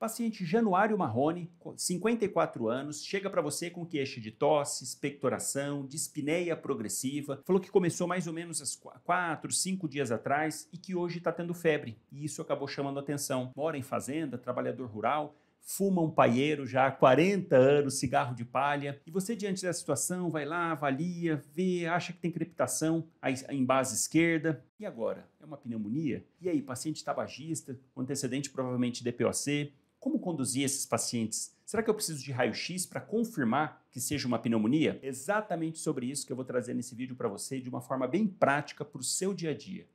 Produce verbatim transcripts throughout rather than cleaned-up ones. Paciente Januário Marrone, cinquenta e quatro anos, chega para você com queixa de tosse, pectoração, dispneia progressiva, falou que começou mais ou menos há quatro, cinco dias atrás e que hoje está tendo febre. E isso acabou chamando atenção. Mora em fazenda, trabalhador rural, fuma um paieiro já há quarenta anos, cigarro de palha. E você, diante dessa situação, vai lá, avalia, vê, acha que tem crepitação em base esquerda. E agora? É uma pneumonia? E aí, paciente tabagista, antecedente provavelmente D P O C? Como conduzir esses pacientes? Será que eu preciso de raio-x para confirmar que seja uma pneumonia? Exatamente sobre isso que eu vou trazer nesse vídeo para você de uma forma bem prática para o seu dia a dia.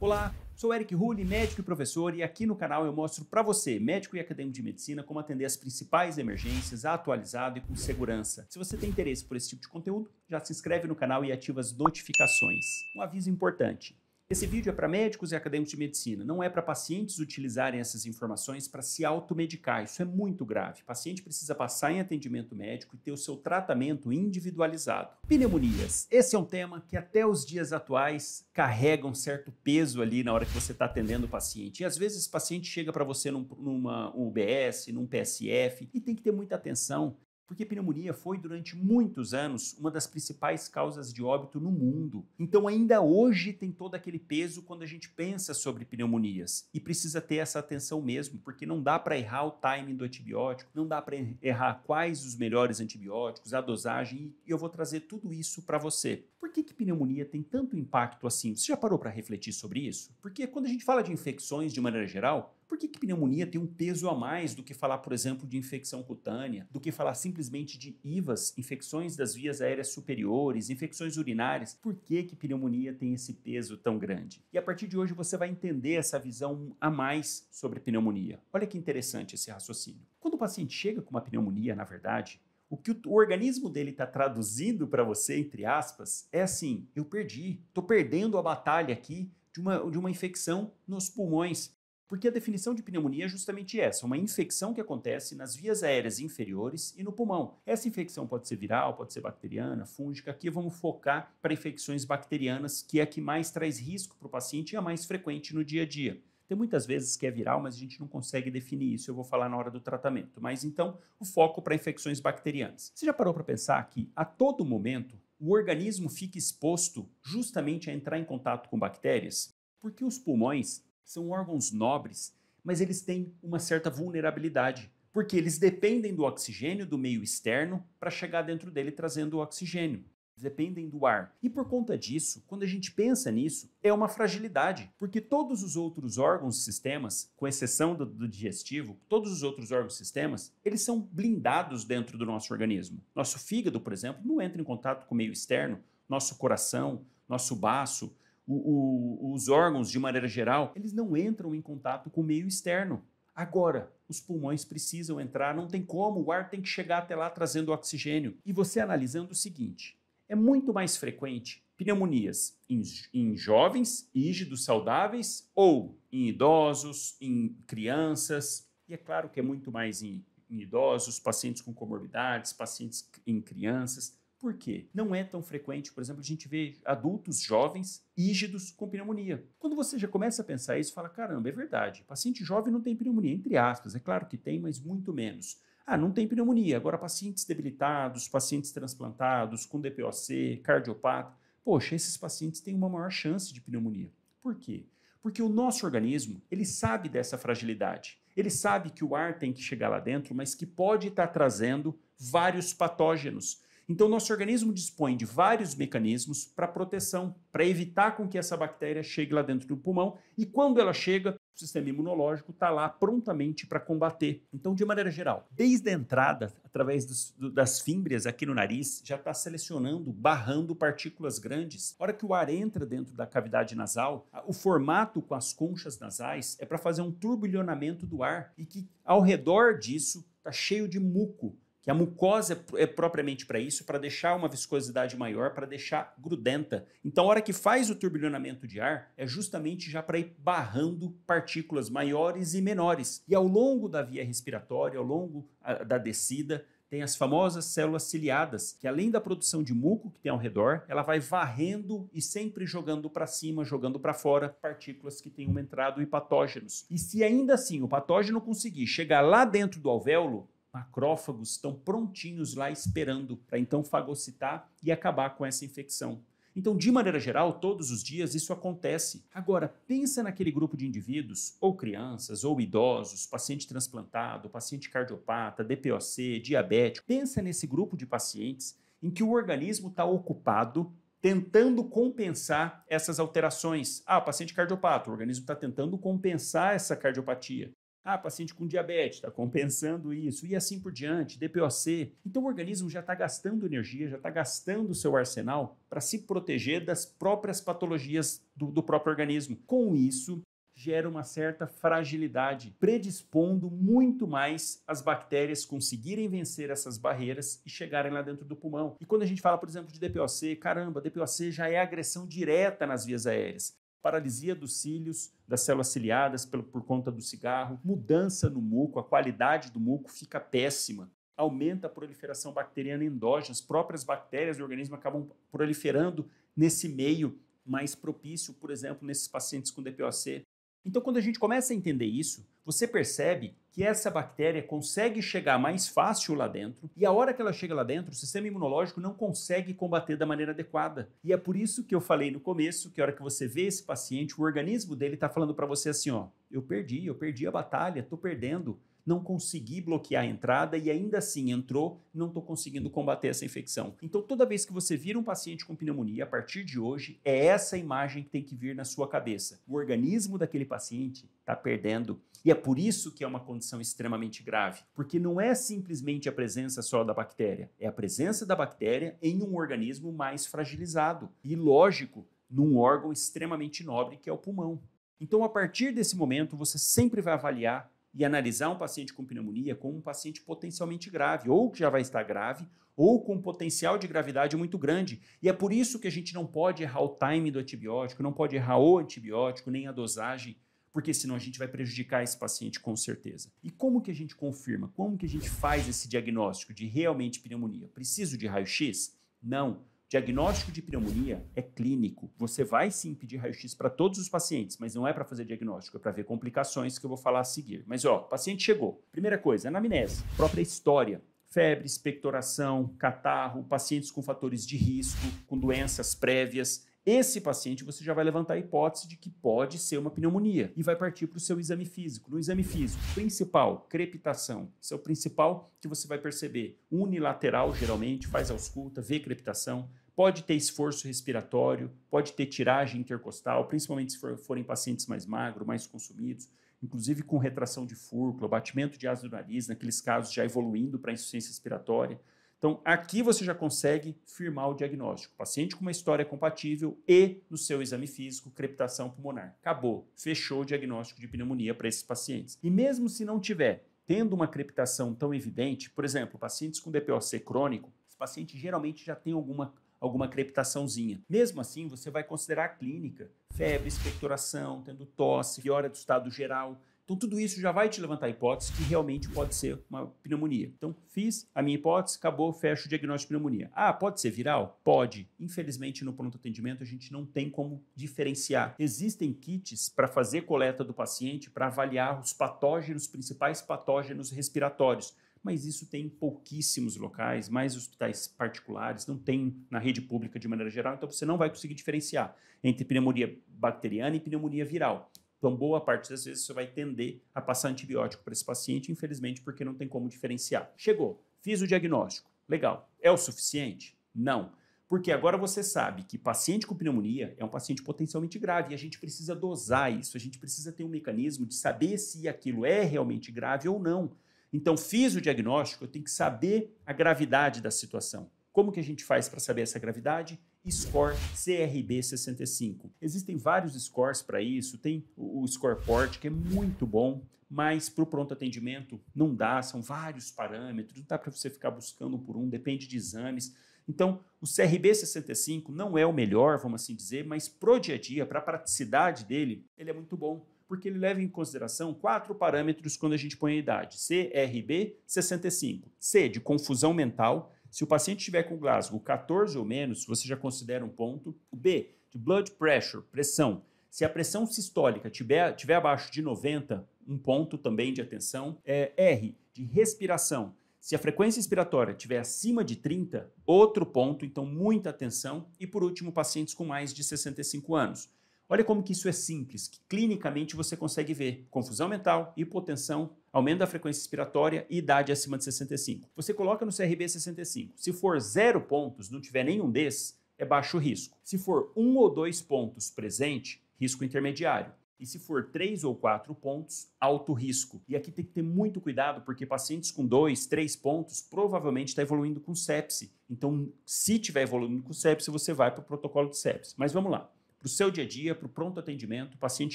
Olá! Sou Eric Rulli, médico e professor, e aqui no canal eu mostro para você, médico e acadêmico de medicina, como atender as principais emergências, atualizado e com segurança. Se você tem interesse por esse tipo de conteúdo, já se inscreve no canal e ativa as notificações. Um aviso importante. Esse vídeo é para médicos e acadêmicos de medicina, não é para pacientes utilizarem essas informações para se automedicar, isso é muito grave. O paciente precisa passar em atendimento médico e ter o seu tratamento individualizado. Pneumonias, esse é um tema que até os dias atuais carrega um certo peso ali na hora que você está atendendo o paciente. E às vezes esse paciente chega para você num, numa U B S, num P S F, e tem que ter muita atenção, porque pneumonia foi durante muitos anos uma das principais causas de óbito no mundo. Então ainda hoje tem todo aquele peso quando a gente pensa sobre pneumonias. E precisa ter essa atenção mesmo, porque não dá para errar o timing do antibiótico, não dá para errar quais os melhores antibióticos, a dosagem, e eu vou trazer tudo isso para você. Por que que pneumonia tem tanto impacto assim? Você já parou para refletir sobre isso? Porque quando a gente fala de infecções de maneira geral, por que que pneumonia tem um peso a mais do que falar, por exemplo, de infecção cutânea, do que falar simplesmente de I V As, infecções das vias aéreas superiores, infecções urinárias? Por que que pneumonia tem esse peso tão grande? E a partir de hoje você vai entender essa visão a mais sobre pneumonia. Olha que interessante esse raciocínio. Quando o paciente chega com uma pneumonia, na verdade, o que o organismo dele está traduzindo para você, entre aspas, é assim: eu perdi, estou perdendo a batalha aqui de uma, de uma infecção nos pulmões. Porque a definição de pneumonia é justamente essa, uma infecção que acontece nas vias aéreas inferiores e no pulmão. Essa infecção pode ser viral, pode ser bacteriana, fúngica. Aqui vamos focar para infecções bacterianas, que é a que mais traz risco para o paciente e a mais frequente no dia a dia. Tem muitas vezes que é viral, mas a gente não consegue definir isso, eu vou falar na hora do tratamento. Mas então, o foco para infecções bacterianas. Você já parou para pensar que a todo momento o organismo fica exposto justamente a entrar em contato com bactérias? Porque os pulmões são órgãos nobres, mas eles têm uma certa vulnerabilidade, porque eles dependem do oxigênio do meio externo para chegar dentro dele trazendo o oxigênio. Dependem do ar. E por conta disso, quando a gente pensa nisso, é uma fragilidade, porque todos os outros órgãos e sistemas, com exceção do, do digestivo, todos os outros órgãos e sistemas, eles são blindados dentro do nosso organismo. Nosso fígado, por exemplo, não entra em contato com o meio externo, nosso coração, nosso baço, o, o, os órgãos de maneira geral, eles não entram em contato com o meio externo. Agora, os pulmões precisam entrar, não tem como, o ar tem que chegar até lá trazendo oxigênio. E você analisando o seguinte: é muito mais frequente pneumonias em, em jovens, rígidos, saudáveis, ou em idosos, em crianças. E é claro que é muito mais em, em idosos, pacientes com comorbidades, pacientes em crianças. Por quê? Não é tão frequente, por exemplo, a gente vê adultos jovens rígidos com pneumonia. Quando você já começa a pensar isso, fala: caramba, é verdade, paciente jovem não tem pneumonia, entre aspas, é claro que tem, mas muito menos. Ah, não tem pneumonia. Agora, pacientes debilitados, pacientes transplantados, com D P O C, cardiopata, poxa, esses pacientes têm uma maior chance de pneumonia. Por quê? Porque o nosso organismo, ele sabe dessa fragilidade. Ele sabe que o ar tem que chegar lá dentro, mas que pode estar trazendo vários patógenos. Então, nosso organismo dispõe de vários mecanismos para proteção, para evitar com que essa bactéria chegue lá dentro do pulmão, e quando ela chega, o sistema imunológico está lá prontamente para combater. Então, de maneira geral, desde a entrada, através dos, do, das fímbrias aqui no nariz, já está selecionando, barrando partículas grandes. A hora que o ar entra dentro da cavidade nasal, o formato com as conchas nasais é para fazer um turbilhonamento do ar, e que ao redor disso está cheio de muco, que a mucosa é propriamente para isso, para deixar uma viscosidade maior, para deixar grudenta. Então, a hora que faz o turbilhonamento de ar, é justamente já para ir barrando partículas maiores e menores. E ao longo da via respiratória, ao longo da descida, tem as famosas células ciliadas, que além da produção de muco que tem ao redor, ela vai varrendo e sempre jogando para cima, jogando para fora, partículas que têm uma entrada e patógenos. E se ainda assim o patógeno conseguir chegar lá dentro do alvéolo, macrófagos estão prontinhos lá esperando para então fagocitar e acabar com essa infecção. Então, de maneira geral, todos os dias isso acontece. Agora, pensa naquele grupo de indivíduos, ou crianças, ou idosos, paciente transplantado, paciente cardiopata, D P O C, diabético. Pensa nesse grupo de pacientes em que o organismo está ocupado tentando compensar essas alterações. Ah, paciente cardiopata, o organismo está tentando compensar essa cardiopatia. Ah, paciente com diabetes, está compensando isso, e assim por diante, D P O C. Então o organismo já está gastando energia, já está gastando o seu arsenal para se proteger das próprias patologias do, do próprio organismo. Com isso, gera uma certa fragilidade, predispondo muito mais as bactérias conseguirem vencer essas barreiras e chegarem lá dentro do pulmão. E quando a gente fala, por exemplo, de D P O C, caramba, D P O C já é agressão direta nas vias aéreas. Paralisia dos cílios, das células ciliadas por conta do cigarro, mudança no muco, a qualidade do muco fica péssima, aumenta a proliferação bacteriana endógena, as próprias bactérias do organismo acabam proliferando nesse meio mais propício, por exemplo, nesses pacientes com D P O C. Então, quando a gente começa a entender isso, você percebe que essa bactéria consegue chegar mais fácil lá dentro e a hora que ela chega lá dentro, o sistema imunológico não consegue combater da maneira adequada. E é por isso que eu falei no começo que a hora que você vê esse paciente, o organismo dele está falando para você assim, ó, eu perdi, eu perdi a batalha, estou perdendo, não consegui bloquear a entrada e ainda assim entrou, não estou conseguindo combater essa infecção. Então, toda vez que você vira um paciente com pneumonia, a partir de hoje, é essa imagem que tem que vir na sua cabeça. O organismo daquele paciente está perdendo. E é por isso que é uma condição extremamente grave, porque não é simplesmente a presença só da bactéria, é a presença da bactéria em um organismo mais fragilizado e, lógico, num órgão extremamente nobre que é o pulmão. Então, a partir desse momento, você sempre vai avaliar e analisar um paciente com pneumonia como um paciente potencialmente grave, ou que já vai estar grave, ou com um potencial de gravidade muito grande. E é por isso que a gente não pode errar o time do antibiótico, não pode errar o antibiótico, nem a dosagem, porque senão a gente vai prejudicar esse paciente com certeza. E como que a gente confirma? Como que a gente faz esse diagnóstico de realmente pneumonia? Preciso de raio-x? Não. Diagnóstico de pneumonia é clínico. Você vai sim pedir raio-x para todos os pacientes, mas não é para fazer diagnóstico, é para ver complicações que eu vou falar a seguir. Mas ó, o paciente chegou. Primeira coisa, anamnese, própria história. Febre, expectoração, catarro, pacientes com fatores de risco, com doenças prévias. Esse paciente você já vai levantar a hipótese de que pode ser uma pneumonia e vai partir para o seu exame físico. No exame físico, principal, crepitação. Isso é o principal que você vai perceber. Unilateral, geralmente, faz ausculta, vê crepitação. Pode ter esforço respiratório, pode ter tiragem intercostal, principalmente se for, forem pacientes mais magros, mais consumidos, inclusive com retração de fúrcula, batimento de asa do nariz, naqueles casos já evoluindo para insuficiência respiratória. Então, aqui você já consegue firmar o diagnóstico. Paciente com uma história compatível e, no seu exame físico, crepitação pulmonar. Acabou. Fechou o diagnóstico de pneumonia para esses pacientes. E mesmo se não tiver tendo uma crepitação tão evidente, por exemplo, pacientes com D P O C crônico, esse paciente geralmente já tem alguma, alguma crepitaçãozinha. Mesmo assim, você vai considerar a clínica. Febre, expectoração, tendo tosse, piora do estado geral. Então, tudo isso já vai te levantar a hipótese que realmente pode ser uma pneumonia. Então, fiz a minha hipótese, acabou, fecho o diagnóstico de pneumonia. Ah, pode ser viral? Pode. Infelizmente, no pronto atendimento, a gente não tem como diferenciar. Existem kits para fazer coleta do paciente, para avaliar os patógenos, principais patógenos respiratórios. Mas isso tem em pouquíssimos locais, mais hospitais particulares, não tem na rede pública de maneira geral, então você não vai conseguir diferenciar entre pneumonia bacteriana e pneumonia viral. Então, boa parte das vezes você vai tender a passar antibiótico para esse paciente, infelizmente, porque não tem como diferenciar. Chegou, fiz o diagnóstico, legal. É o suficiente? Não. Porque agora você sabe que paciente com pneumonia é um paciente potencialmente grave e a gente precisa dosar isso, a gente precisa ter um mecanismo de saber se aquilo é realmente grave ou não. Então, fiz o diagnóstico, eu tenho que saber a gravidade da situação. Como que a gente faz para saber essa gravidade? Score C R B sessenta e cinco. Existem vários scores para isso, tem o score port, que é muito bom, mas para o pronto atendimento não dá, são vários parâmetros, não dá para você ficar buscando por um, depende de exames. Então, o C R B sessenta e cinco não é o melhor, vamos assim dizer, mas para o dia a dia, para a praticidade dele, ele é muito bom, porque ele leva em consideração quatro parâmetros quando a gente põe a idade. C R B sessenta e cinco. C, de confusão mental. Se o paciente tiver com Glasgow quatorze ou menos, você já considera um ponto. O B, de blood pressure, pressão. Se a pressão sistólica tiver, tiver abaixo de noventa, um ponto também de atenção. É, R, de respiração. Se a frequência respiratória tiver acima de trinta, outro ponto, então muita atenção. E por último, pacientes com mais de sessenta e cinco anos. Olha como que isso é simples, que clinicamente você consegue ver confusão mental, hipotensão, aumento da frequência respiratória e idade acima de sessenta e cinco. Você coloca no C R B sessenta e cinco, se for zero pontos, não tiver nenhum desses, é baixo risco. Se for um ou dois pontos presente, risco intermediário. E se for três ou quatro pontos, alto risco. E aqui tem que ter muito cuidado, porque pacientes com dois, três pontos, provavelmente está evoluindo com sepse. Então, se tiver evoluindo com sepse, você vai para o protocolo de sepse. Mas vamos lá, para o seu dia a dia, para o pronto atendimento, o paciente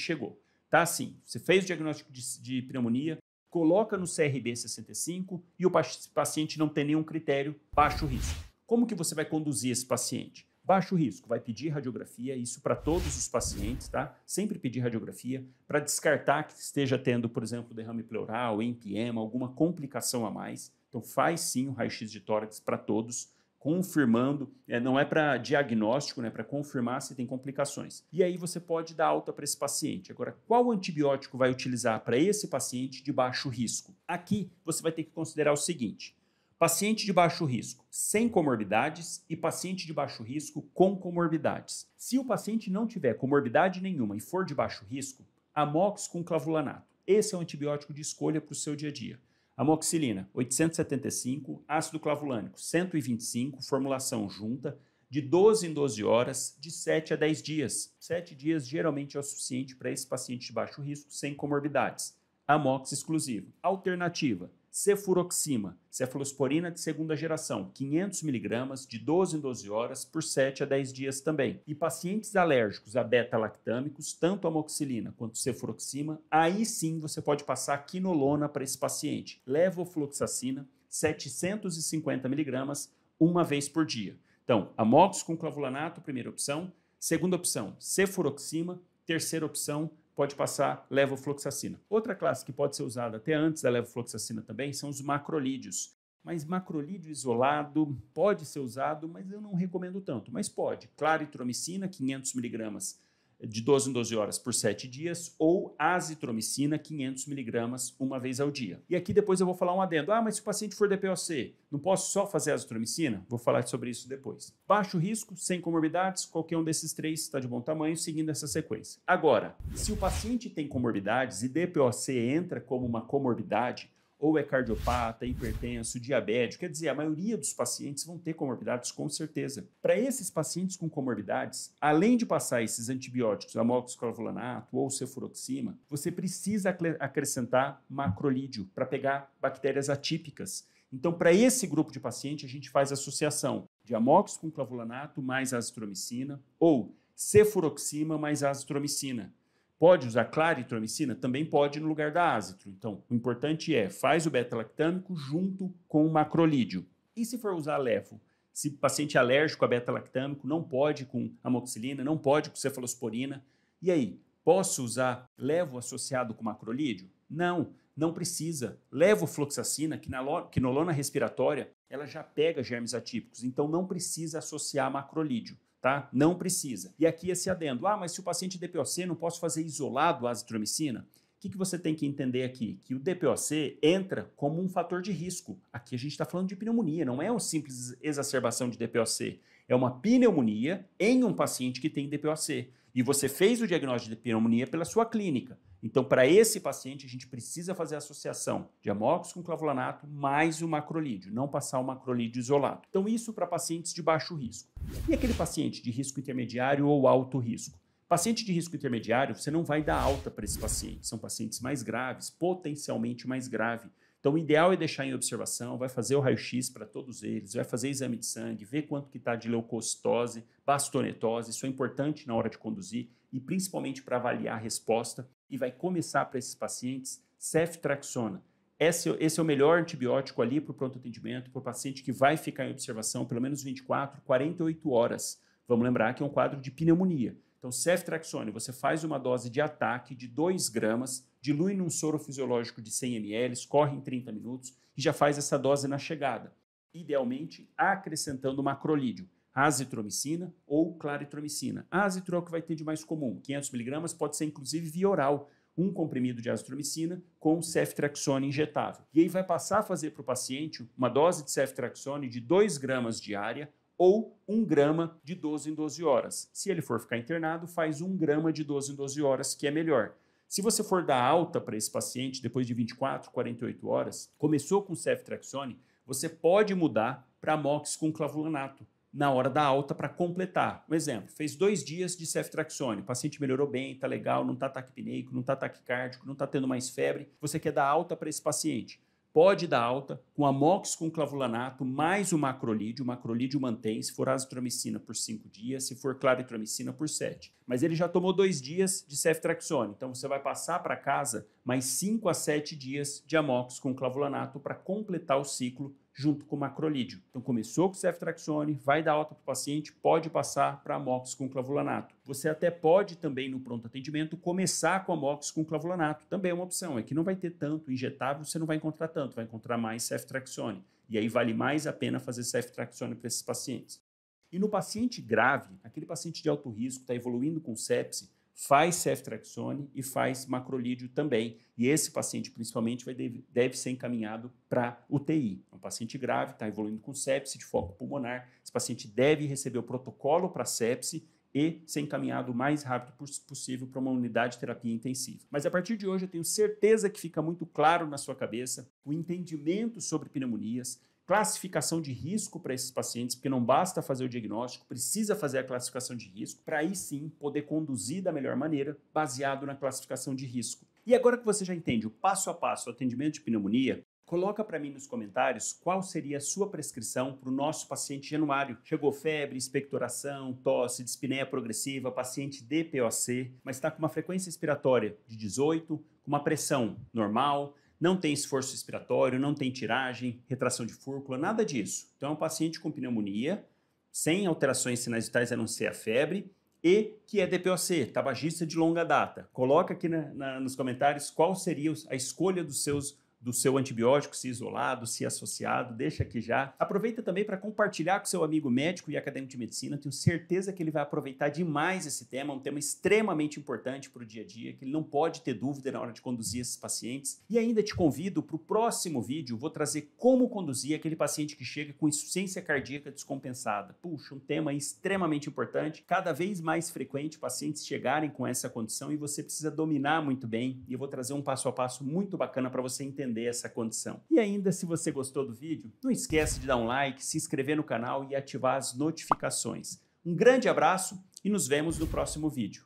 chegou. Tá assim, você fez o diagnóstico de, de pneumonia, coloca no C R B sessenta e cinco e o paciente não tem nenhum critério, baixo risco. Como que você vai conduzir esse paciente? Baixo risco, vai pedir radiografia, isso para todos os pacientes, tá? Sempre pedir radiografia para descartar que esteja tendo, por exemplo, derrame pleural, empiema, alguma complicação a mais. Então faz sim o raio-x de tórax para todos, confirmando, é, não é para diagnóstico, né, para confirmar se tem complicações. E aí você pode dar alta para esse paciente. Agora, qual antibiótico vai utilizar para esse paciente de baixo risco? Aqui você vai ter que considerar o seguinte: paciente de baixo risco sem comorbidades e paciente de baixo risco com comorbidades. Se o paciente não tiver comorbidade nenhuma e for de baixo risco, amox com clavulanato. Esse é o antibiótico de escolha para o seu dia a dia. Amoxicilina, oitocentos e setenta e cinco, ácido clavulânico, cento e vinte e cinco, formulação junta, de doze em doze horas, de sete a dez dias. sete dias geralmente é o suficiente para esse paciente de baixo risco sem comorbidades. Amox exclusivo. Alternativa: cefuroxima, cefalosporina de segunda geração, quinhentos miligramas, de doze em doze horas, por sete a dez dias também. E pacientes alérgicos a beta-lactâmicos, tanto amoxicilina quanto cefuroxima, aí sim você pode passar quinolona para esse paciente. Levofloxacina, setecentos e cinquenta miligramas, uma vez por dia. Então, amox com clavulanato, primeira opção. Segunda opção, cefuroxima. Terceira opção, pode passar levofloxacina. Outra classe que pode ser usada até antes da levofloxacina também são os macrolídeos. Mas macrolídeo isolado pode ser usado, mas eu não recomendo tanto. Mas pode. Claritromicina, quinhentos miligramas, de doze em doze horas, por sete dias, ou azitromicina, quinhentos miligramas, uma vez ao dia. E aqui depois eu vou falar um adendo. Ah, mas se o paciente for D P O C, não posso só fazer azitromicina? Vou falar sobre isso depois. Baixo risco, sem comorbidades, qualquer um desses três está de bom tamanho, seguindo essa sequência. Agora, se o paciente tem comorbidades e D P O C entra como uma comorbidade, ou é cardiopata, hipertenso, diabético, quer dizer, a maioria dos pacientes vão ter comorbidades com certeza. Para esses pacientes com comorbidades, além de passar esses antibióticos, amoxiclavulanato ou cefuroxima, você precisa acrescentar macrolídeo para pegar bactérias atípicas. Então, para esse grupo de paciente, a gente faz associação de amox com clavulanato mais azitromicina ou cefuroxima mais azitromicina. Pode usar claritromicina? Também pode no lugar da azitro. Então, o importante é, faz o beta-lactâmico junto com o macrolídeo. E se for usar lefo? Se o paciente é alérgico a beta-lactâmico, não pode com amoxicilina, não pode com cefalosporina. E aí, posso usar levo associado com macrolídeo? Não, não precisa. Levofloxacina, quinolona respiratória, ela já pega germes atípicos, então não precisa associar macrolídeo. Tá? Não precisa. E aqui esse adendo. Ah, mas se o paciente é D P O C, não posso fazer isolado a azitromicina? O que, que você tem que entender aqui? Que o D P O C entra como um fator de risco. Aqui a gente está falando de pneumonia, não é uma simples exacerbação de D P O C. É uma pneumonia em um paciente que tem D P O C. E você fez o diagnóstico de pneumonia pela sua clínica. Então, para esse paciente, a gente precisa fazer a associação de amox com clavulanato mais o macrolídeo, não passar o macrolídeo isolado. Então, isso para pacientes de baixo risco. E aquele paciente de risco intermediário ou alto risco? Paciente de risco intermediário, você não vai dar alta para esse paciente. São pacientes mais graves, potencialmente mais grave. Então, o ideal é deixar em observação, vai fazer o raio-x para todos eles, vai fazer exame de sangue, ver quanto que está de leucocitose, bastonetose, isso é importante na hora de conduzir e principalmente para avaliar a resposta. E vai começar para esses pacientes ceftriaxona, Esse, esse é o melhor antibiótico ali para o pronto atendimento, para o paciente que vai ficar em observação pelo menos vinte e quatro, quarenta e oito horas. Vamos lembrar que é um quadro de pneumonia. Então, ceftriaxone, você faz uma dose de ataque de dois gramas, dilui num soro fisiológico de cem mililitros, corre em trinta minutos e já faz essa dose na chegada. Idealmente, acrescentando macrolídeo, azitromicina ou claritromicina. Azitro é o que vai ter de mais comum, quinhentos miligramas, pode ser inclusive via oral, um comprimido de azitromicina com ceftriaxone injetável. E aí vai passar a fazer para o paciente uma dose de ceftriaxone de dois gramas diária ou um grama de doze em doze horas. Se ele for ficar internado, faz um grama de doze em doze horas, que é melhor. Se você for dar alta para esse paciente depois de vinte e quatro, quarenta e oito horas, começou com ceftriaxone, você pode mudar para amox com clavulanato na hora da alta para completar. Um exemplo, fez dois dias de ceftriaxone, o paciente melhorou bem, está legal, não está taquipneico, não está taquicárdico, não está tendo mais febre, você quer dar alta para esse paciente. Pode dar alta com amox com clavulanato mais o macrolídeo, o macrolídeo mantém, se for azitromicina por cinco dias, se for claritromicina por sete. Mas ele já tomou dois dias de ceftriaxone, então você vai passar para casa mais cinco a sete dias de amox com clavulanato para completar o ciclo junto com o macrolídeo. Então começou com ceftriaxone, vai dar alta para o paciente, pode passar para amox com clavulanato. Você até pode também no pronto atendimento começar com amox com clavulanato, também é uma opção, é que não vai ter tanto injetável, você não vai encontrar tanto, vai encontrar mais ceftriaxone. E aí vale mais a pena fazer ceftriaxone para esses pacientes. E no paciente grave, aquele paciente de alto risco, está evoluindo com sepse, faz ceftriaxone e faz macrolídeo também. E esse paciente, principalmente, vai deve, deve ser encaminhado para U T I. É um paciente grave, está evoluindo com sepse de foco pulmonar. Esse paciente deve receber o protocolo para sepse e ser encaminhado o mais rápido possível para uma unidade de terapia intensiva. Mas a partir de hoje, eu tenho certeza que fica muito claro na sua cabeça o entendimento sobre pneumonias, classificação de risco para esses pacientes, porque não basta fazer o diagnóstico, precisa fazer a classificação de risco, para aí sim poder conduzir da melhor maneira, baseado na classificação de risco. E agora que você já entende o passo a passo do atendimento de pneumonia, coloca para mim nos comentários qual seria a sua prescrição para o nosso paciente Januário. Chegou febre, expectoração, tosse, dispneia progressiva, paciente D P O C, mas está com uma frequência respiratória de dezoito, com uma pressão normal, não tem esforço respiratório, não tem tiragem, retração de fúrcula, nada disso. Então é um paciente com pneumonia, sem alterações sinais vitais a não ser a febre, e que é D P O C, tabagista de longa data. Coloca aqui na, na, nos comentários qual seria a escolha dos seus do seu antibiótico, se isolado, se associado, deixa aqui já. Aproveita também para compartilhar com seu amigo médico e acadêmico de medicina, tenho certeza que ele vai aproveitar demais esse tema, um tema extremamente importante para o dia a dia, que ele não pode ter dúvida na hora de conduzir esses pacientes. E ainda te convido para o próximo vídeo, vou trazer como conduzir aquele paciente que chega com insuficiência cardíaca descompensada. Puxa, um tema extremamente importante, cada vez mais frequente pacientes chegarem com essa condição e você precisa dominar muito bem, e eu vou trazer um passo a passo muito bacana para você entender essa condição. E ainda, se você gostou do vídeo, não esquece de dar um like, se inscrever no canal e ativar as notificações. Um grande abraço e nos vemos no próximo vídeo.